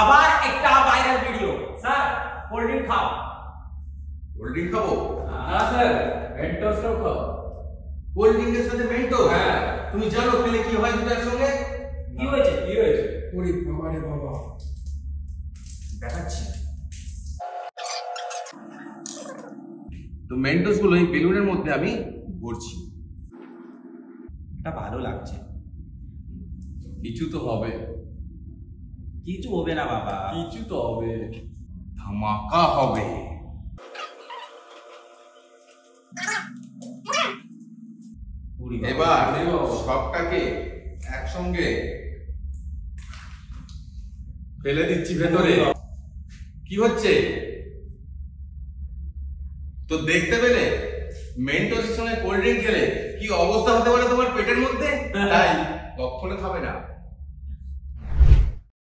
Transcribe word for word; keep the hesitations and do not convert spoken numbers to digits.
আবার একটা viral video sir cold drink খাও কোল্ড ড্রিঙ্ক খাবো না স্যার মেন্টোস খাও কোল্ড ড্রিঙ্ক এর সাথে মেন্টোস হ্যাঁ তুমি জানো খেলে কি হয় দুটার সঙ্গে কি হয়েছে কি হয়েছে ওরে বাবা রে বাবা দেখাচ্ছি তো মেন্টোস গুলো এই বেলুনের মধ্যে আমি ভরছি এটা ভালো লাগছে কিছু তো হবে কিছু হবে না বাবা কিছু তো হবে ধামাকা হবে এবার সবটাকে একসঙ্গে ফেলে দিচ্ছি ভেতরে কি হচ্ছে তো দেখতে পেলে মেন্টোসের সঙ্গে কোল্ড ড্রিঙ্ক খেলে কি অবস্থা হতে পারে তোমার পেটের মধ্যে তাই কখনো খাবে না।